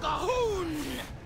for Cahoon!